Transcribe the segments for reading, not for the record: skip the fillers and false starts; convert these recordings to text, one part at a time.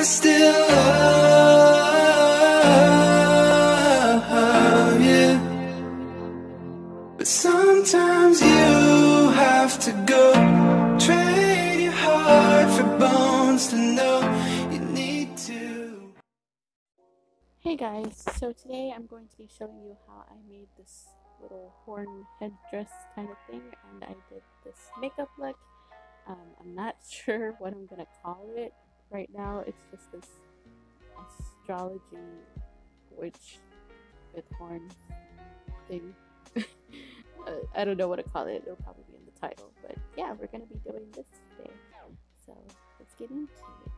I still love you, but sometimes you have to go. Trade your heart for bones to know you need to. Hey guys, so today I'm going to be showing you how I made this little horn headdress kind of thing, and I did this makeup look. I'm not sure what I'm gonna call it right now. It's just this astrology witch with horns thing. I don't know what to call it. It'll probably be in the title, but yeah, we're gonna be doing this today, so let's get into it.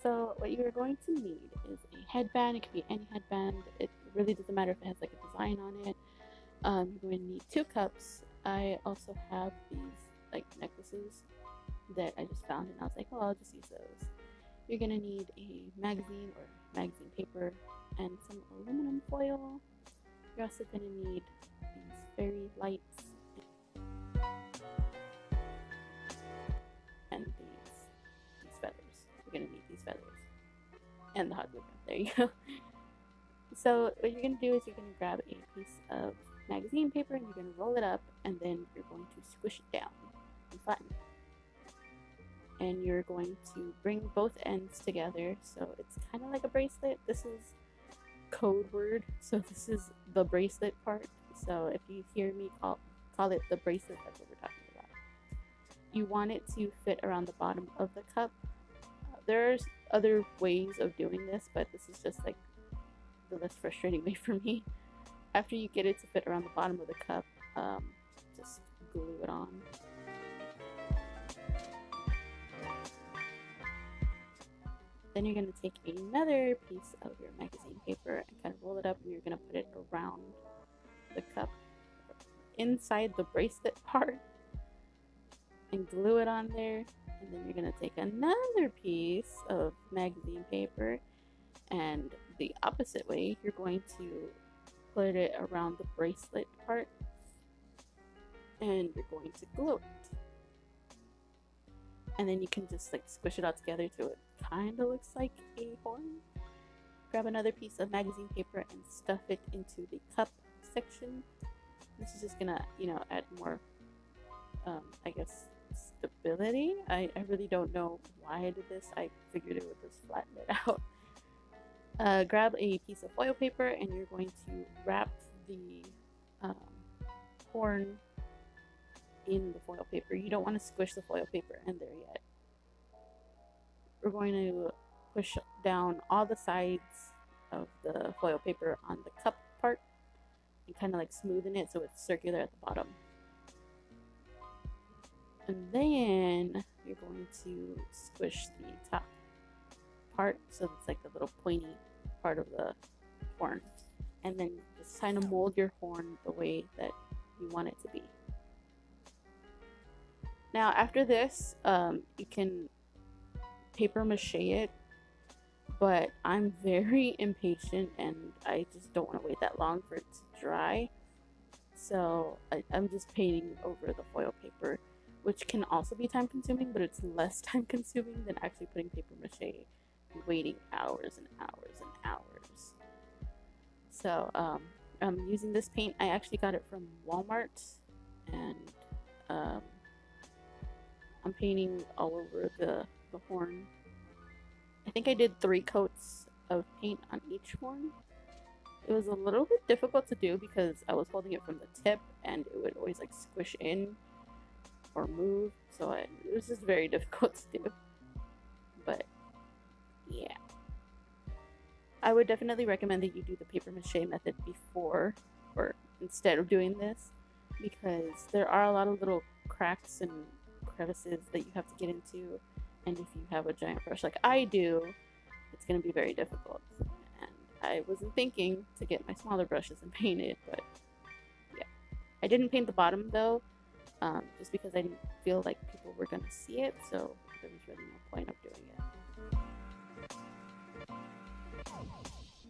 So what you're going to need is a headband. It could be any headband. It really doesn't matter if it has like a design on it. You're going to need 2 cups. I also have these like necklaces that I just found, and I was like, well, I'll just use those. You're going to need a magazine or magazine paper and some aluminum foil. You're also going to need these fairy lights and these feathers. You're going to need these feathers and the hot glue gun. There you go. So what you're going to do is you're going to grab a piece of magazine paper and you're going to roll it up, and then you're going to squish it down and flatten it. And you're going to bring both ends together, so it's kind of like a bracelet. This is code word, so this is the bracelet part. So if you hear me call it the bracelet, that's what we're talking about. You want it to fit around the bottom of the cup. There's other ways of doing this, but this is just like the less frustrating way for me. After you get it to fit around the bottom of the cup, just glue it on. Then you're going to take another piece of your magazine paper and kind of roll it up, and you're going to put it around the cup inside the bracelet part and glue it on there. And then you're going to take another piece of magazine paper, and the opposite way, you're going to put it around the bracelet part and you're going to glue it. And then you can just like squish it all together till it kind of looks like a horn. Grab another piece of magazine paper and stuff it into the cup section. This is just gonna, you know, add more I guess stability. I really don't know why I did this. I figured it would just flatten it out. Grab a piece of foil paper and you're going to wrap the horn in the foil paper. You don't want to squish the foil paper in there yet. We're going to push down all the sides of the foil paper on the cup part and kind of like smoothen it so it's circular at the bottom. And then you're going to squish the top part, so it's like the little pointy part of the horn, and then just kind of mold your horn the way that you want it to be. Now after this, you can paper mache it, but I'm very impatient and I just don't want to wait that long for it to dry, so I'm just painting over the foil paper, which can also be time consuming, but it's less time consuming than actually putting paper mache waiting hours and hours and hours. So I'm using this paint. I actually got it from Walmart, and I'm painting all over the horn. I think I did 3 coats of paint on each horn. It was a little bit difficult to do because I was holding it from the tip and it would always like squish in or move, so it was just very difficult to do. But yeah, I would definitely recommend that you do the paper mache method before or instead of doing this, because there are a lot of little cracks and crevices that you have to get into, and if you have a giant brush like I do, it's going to be very difficult. And I wasn't thinking to get my smaller brushes and paint it, but yeah, I didn't paint the bottom though, just because I didn't feel like people were going to see it, so there was really no point of doing it.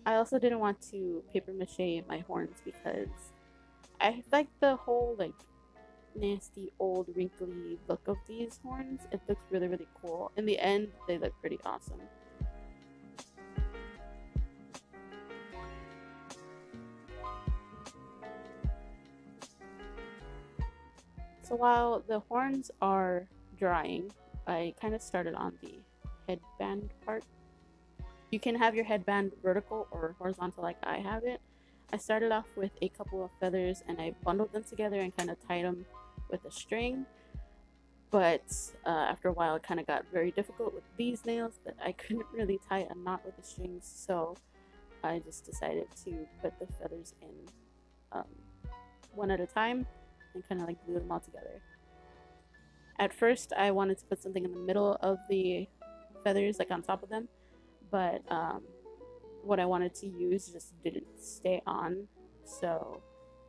I also didn't want to paper mache my horns because I like the whole like nasty old wrinkly look of these horns. It looks really, really cool. In the end, they look pretty awesome. So while the horns are drying, I kind of started on the headband part. You can have your headband vertical or horizontal like I have it. I started off with a couple of feathers and I bundled them together and kind of tied them with a string. But after a while it kind of got very difficult with these nails that I couldn't really tie a knot with the strings. So I just decided to put the feathers in one at a time and kind of like glue them all together. At first I wanted to put something in the middle of the feathers, like on top of them, but what I wanted to use just didn't stay on, so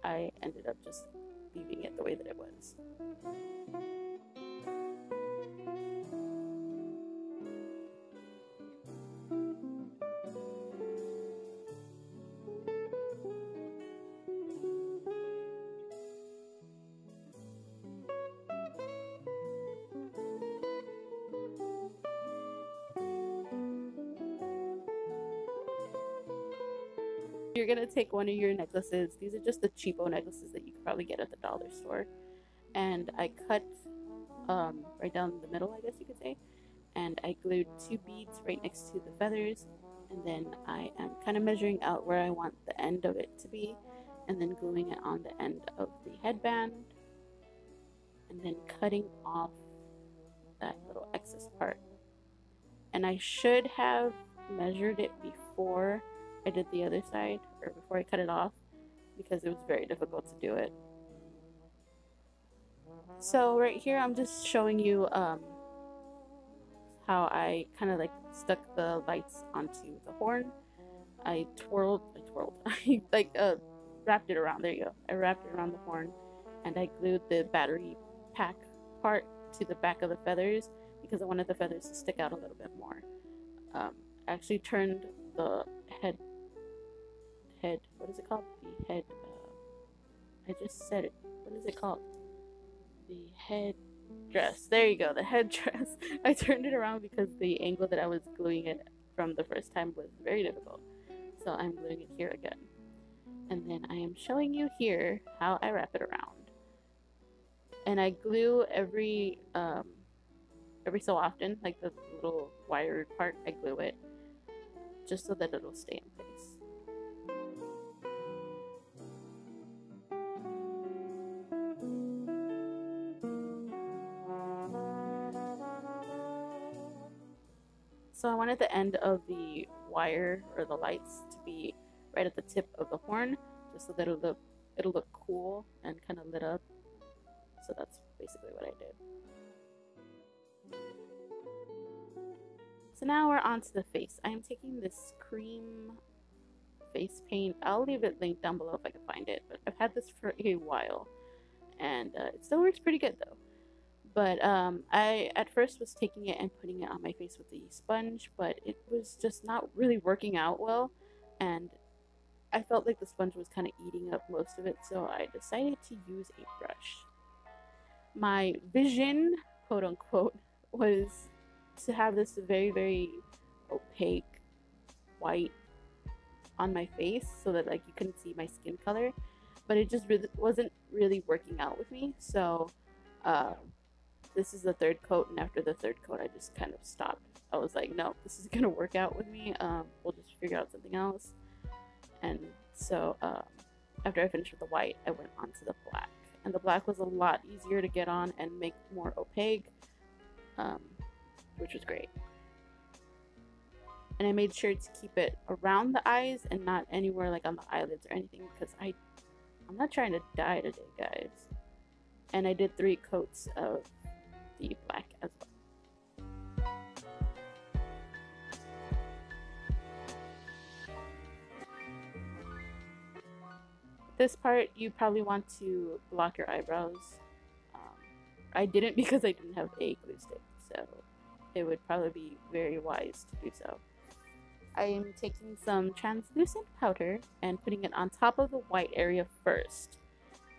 I ended up just leaving it the way that it was. You're gonna take one of your necklaces. These are just the cheapo necklaces that you could probably get at the dollar store, and I cut right down the middle, I guess you could say, and I glued two beads right next to the feathers, and then I am kind of measuring out where I want the end of it to be and then gluing it on the end of the headband and then cutting off that little excess part. And I should have measured it before I did the other side, or before I cut it off, because it was very difficult to do it. So right here I'm just showing you how I kind of like stuck the lights onto the horn. I wrapped it around, there you go. I wrapped it around the horn and I glued the battery pack part to the back of the feathers because I wanted the feathers to stick out a little bit more. I actually turned the head, what is it called? The head, I just said it, what is it called? The head dress, there you go, the head dress. I turned it around because the angle that I was gluing it from the first time was very difficult. So I'm gluing it here again. And then I am showing you here how I wrap it around. And I glue every so often, like the little wired part, I glue it, just so that it'll stay in place. So I wanted the end of the wire or the lights to be right at the tip of the horn, just so that it'll look cool and kind of lit up. So that's basically what I did. So now we're on to the face. I'm taking this cream face paint. I'll leave it linked down below if I can find it, but I've had this for a while and it still works pretty good though. But I at first was taking it and putting it on my face with the sponge, but it was just not really working out well and I felt like the sponge was kind of eating up most of it, so I decided to use a brush. My vision, quote unquote, was to have this very, very opaque white on my face so that like you couldn't see my skin color, but it just wasn't really working out with me. So this is the third coat, and after the third coat I just kind of stopped. I was like, no, this is gonna work out with me. We'll just figure out something else. And so after I finished with the white, I went on to the black, and the black was a lot easier to get on and make more opaque, which was great. And I made sure to keep it around the eyes and not anywhere like on the eyelids or anything, because I'm not trying to dye today, guys. And I did 3 coats of the black as well. This part you probably want to block your eyebrows. I didn't because I didn't have a glue stick, so it would probably be very wise to do so. I am taking some translucent powder and putting it on top of the white area first.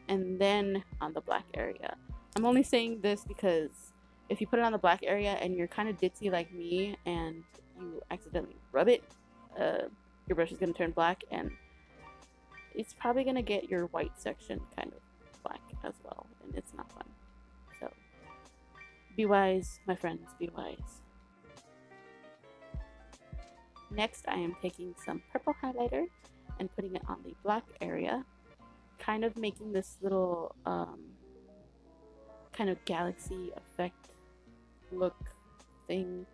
and then on the black area. I'm only saying this because if you put it on the black area and you're kind of ditzy like me and you accidentally rub it, your brush is going to turn black, and it's probably going to get your white section kind of black as well, and it's not fun. So be wise, my friends, be wise. Next, I am taking some purple highlighter and putting it on the black area, kind of making this little kind of galaxy effect look thing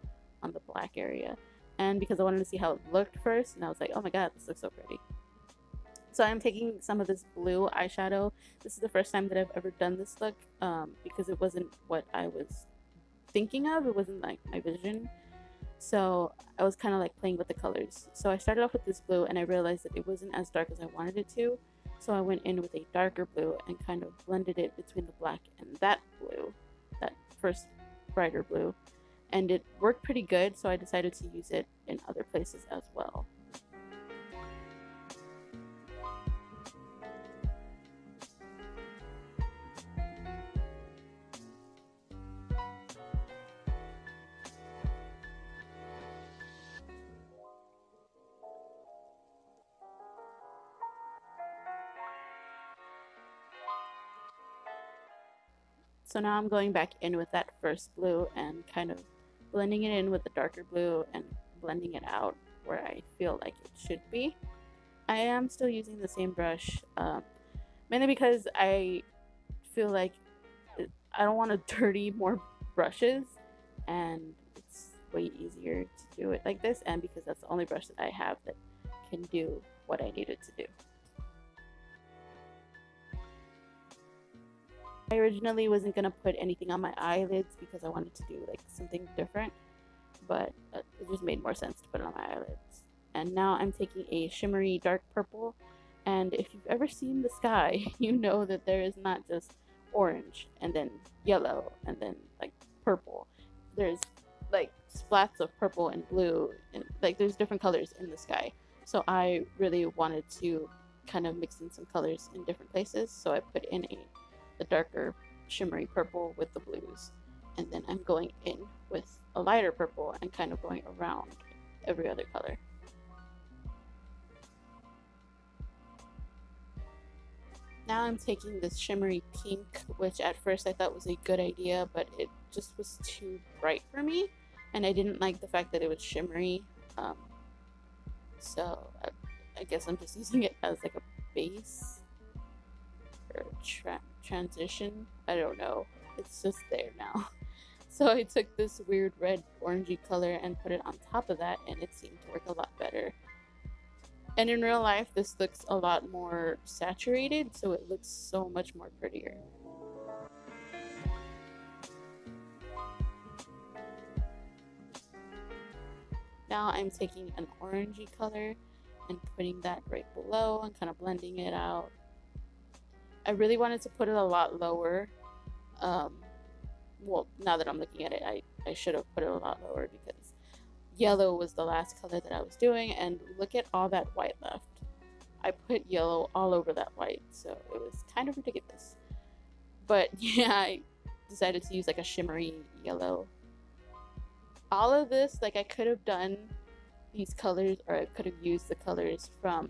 on the black area. And because I wanted to see how it looked first, and I was like, oh my god, this looks so pretty. So I'm taking some of this blue eyeshadow. This is the first time that I've ever done this look, because it wasn't what I was thinking of. It wasn't like my vision. So I was kind of like playing with the colors. So I started off with this blue, and I realized that it wasn't as dark as I wanted it to. So I went in with a darker blue and kind of blended it between the black and that blue, that first brighter blue. And it worked pretty good, so I decided to use it in other places as well. So now I'm going back in with that first blue and kind of blending it in with the darker blue and blending it out where I feel like it should be. I am still using the same brush, mainly because I feel like I don't want to dirty more brushes, and it's way easier to do it like this, and because that's the only brush that I have that can do what I need it to do. I originally wasn't going to put anything on my eyelids because I wanted to do like something different, but it just made more sense to put it on my eyelids. And now I'm taking a shimmery dark purple, and if you've ever seen the sky, you know that there is not just orange and then yellow and then like purple. There's like splats of purple and blue, and like there's different colors in the sky. So I really wanted to kind of mix in some colors in different places, so I put in the darker shimmery purple with the blues, and then I'm going in with a lighter purple and kind of going around every other color. Now I'm taking this shimmery pink, which at first I thought was a good idea, but it just was too bright for me, and I didn't like the fact that it was shimmery, so I guess I'm just using it as like a base or transition. I don't know, it's just there now. So I took this weird red orangey color and put it on top of that, and it seemed to work a lot better. And in real life this looks a lot more saturated, so it looks so much more prettier. Now I'm taking an orangey color and putting that right below and kind of blending it out. I really wanted to put it a lot lower. Well, now that I'm looking at it, I should have put it a lot lower because yellow was the last color that I was doing, and look at all that white left. I put yellow all over that white, so it was kind of ridiculous. But yeah, I decided to use like a shimmery yellow. All of this, like I could have done these colors, or I could have used the colors from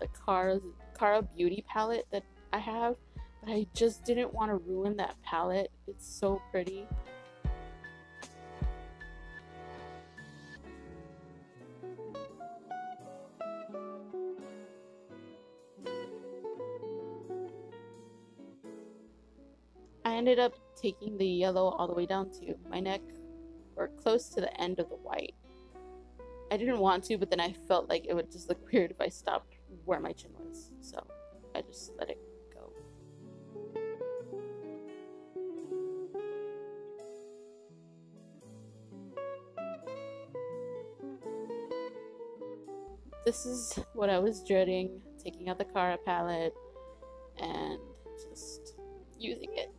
the Kara Beauty palette that I have, but I just didn't want to ruin that palette. It's so pretty. I ended up taking the yellow all the way down to my neck, or close to the end of the white. I didn't want to, but then I felt like it would just look weird if I stopped where my chin was, so I just let it. This is what I was dreading, taking out the Kara palette and just using it.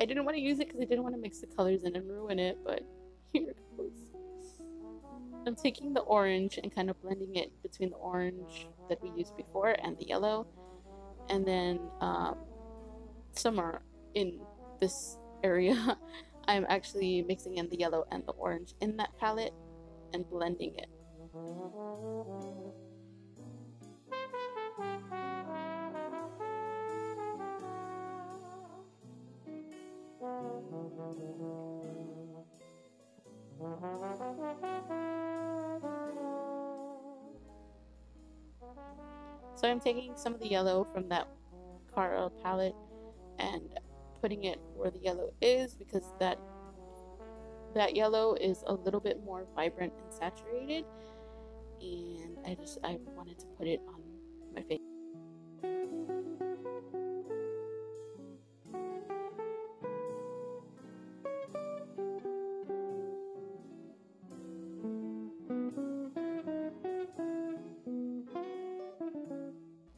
I didn't want to use it because I didn't want to mix the colors in and ruin it, but here it goes. I'm taking the orange and kind of blending it between the orange that we used before and the yellow, and then summer in this area, I'm actually mixing in the yellow and the orange in that palette and blending it. So I'm taking some of the yellow from that Kara palette and putting it where the yellow is, because that yellow is a little bit more vibrant and saturated, and I wanted to put it on my face.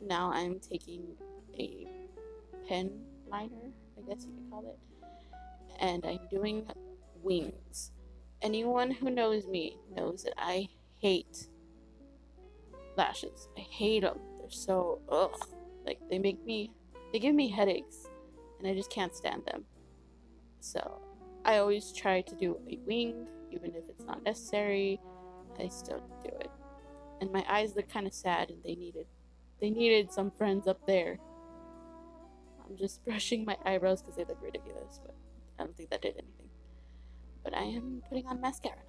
Now I'm taking a pen liner, I guess you could call it, and I'm doing wings. Anyone who knows me knows that I hate lashes. I hate them. They're so ugh. Like they give me headaches, and I just can't stand them. So I always try to do a wing, even if it's not necessary. I still do it. And my eyes look kind of sad, and they needed some friends up there. I'm just brushing my eyebrows because they look ridiculous, but I don't think that did anything. But I am putting on mascara now.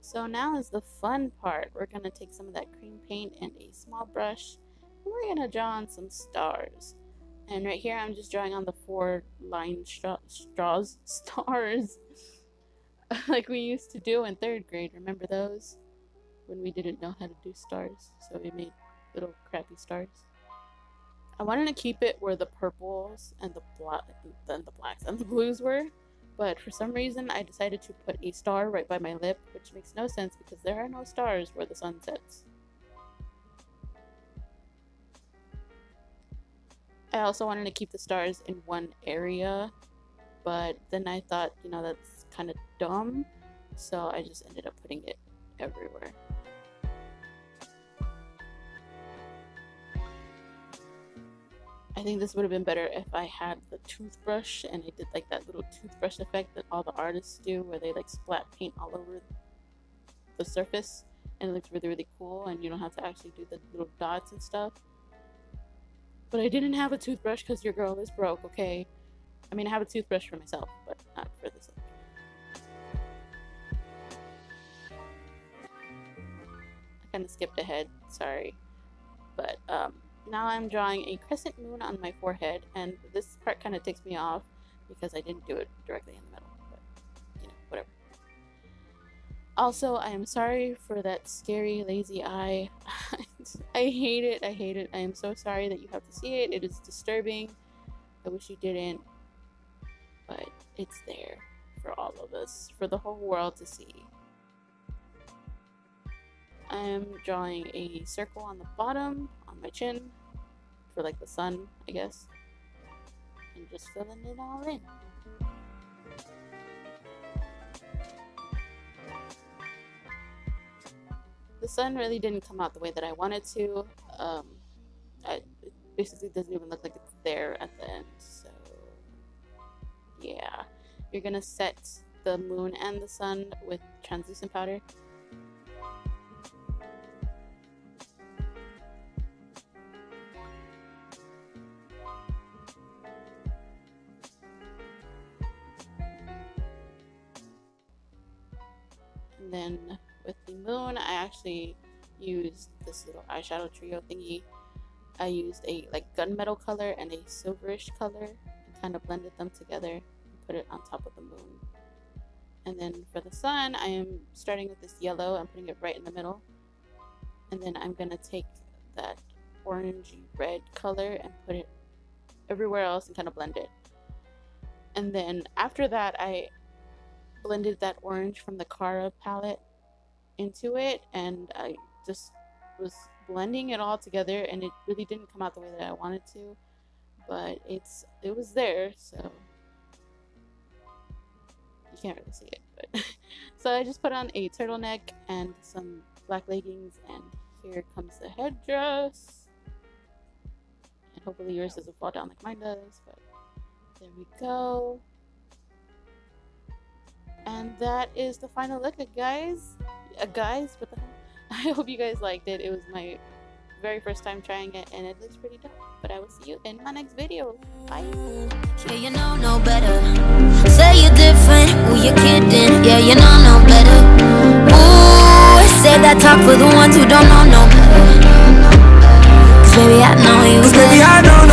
So now is the fun part. We're going to take some of that cream paint and a small brush, and we're going to draw on some stars. And right here I'm just drawing on the 4-line stars. Like we used to do in 3rd grade, remember those? When we didn't know how to do stars, so we made little crappy stars. I wanted to keep it where the purples and the blacks and the blues were, but for some reason I decided to put a star right by my lip, which makes no sense because there are no stars where the sun sets. I also wanted to keep the stars in one area, but then I thought, you know, that's kind of dumb, so I just ended up putting it everywhere. I think this would have been better if I had the toothbrush and I did like that little toothbrush effect that all the artists do, where they like splat paint all over the surface and it looks really, really cool, and you don't have to actually do the little dots and stuff. But I didn't have a toothbrush because your girl is broke, okay? I mean, I have a toothbrush for myself, but not for this one. Kind of skipped ahead, sorry, but now I'm drawing a crescent moon on my forehead, and this part kind of ticks me off because I didn't do it directly in the middle, but you know, whatever. Also, I am sorry for that scary lazy eye. I hate it, I hate it. I am so sorry that you have to see it. It is disturbing. I wish you didn't, but it's there for all of us, for the whole world to see. I'm drawing a circle on the bottom, on my chin, for like the sun, I guess, and just filling it all in. The sun really didn't come out the way that I wanted to. It basically doesn't even look like it's there at the end, so yeah. You're gonna set the moon and the sun with translucent powder. Then with the moon, I actually used this little eyeshadow trio thingy. I used a like gunmetal color and a silverish color and kind of blended them together and put it on top of the moon. And then for the sun, I am starting with this yellow and putting it right in the middle. And then I'm gonna take that orangey red color and put it everywhere else and kind of blend it. And then after that, I blended that orange from the Kara palette into it, and I just was blending it all together, and it really didn't come out the way that I wanted to, but it was there, so you can't really see it, but so I just put on a turtleneck and some black leggings, and Here comes the headdress. And hopefully yours doesn't fall down like mine does, but there we go. And that is the final look, guys. What the hell? I hope you guys liked it. It was my very first time trying it, and it looks pretty dope. But I will see you in my next video. Bye. Yeah, you know no better. Say you're different. Well, you're kidding. Yeah, you know no better. Ooh, say that talk for the ones who don't know no better. 'Cause baby, I know you. 'Cause baby, I know.